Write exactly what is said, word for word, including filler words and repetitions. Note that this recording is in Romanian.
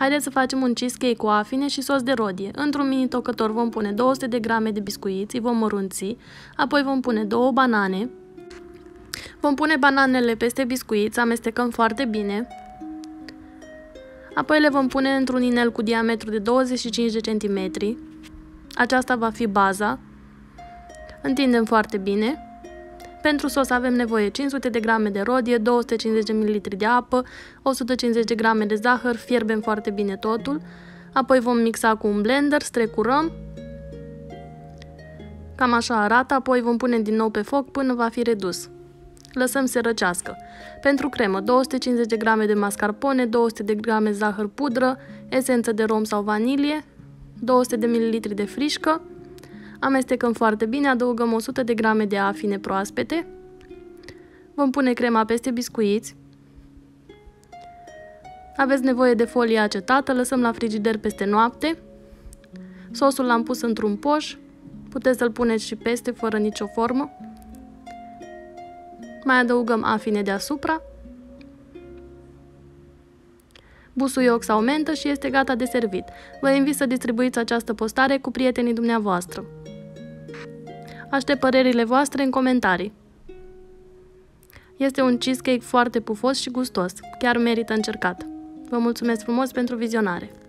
Haideți să facem un cheesecake cu afine și sos de rodie. Într-un mini tocător vom pune două sute de grame de biscuiți, îi vom mărunți, apoi vom pune două banane. Vom pune bananele peste biscuiți, amestecăm foarte bine. Apoi le vom pune într-un inel cu diametru de douăzeci și cinci de centimetri. Aceasta va fi baza. Întindem foarte bine. Pentru sos avem nevoie cinci sute de grame de rodie, două sute cincizeci de mililitri de apă, o sută cincizeci de grame de zahăr, fierbem foarte bine totul. Apoi vom mixa cu un blender, strecurăm. Cam așa arată, apoi vom pune din nou pe foc până va fi redus. Lăsăm să răcească. Pentru cremă, două sute cincizeci de grame de mascarpone, două sute de grame zahăr pudră, esență de rom sau vanilie, două sute de mililitri de frișcă. Amestecăm foarte bine, adăugăm o sută de grame de afine proaspete. Vom pune crema peste biscuiți. Aveți nevoie de folie acetată, lăsăm la frigider peste noapte. Sosul l-am pus într-un poș, puteți să-l puneți și peste, fără nicio formă. Mai adăugăm afine deasupra, busuioc sau mentă și este gata de servit. Vă invit să distribuiți această postare cu prietenii dumneavoastră. Aștept părerile voastre în comentarii. Este un cheesecake foarte pufos și gustos, chiar merită încercat. Vă mulțumesc frumos pentru vizionare!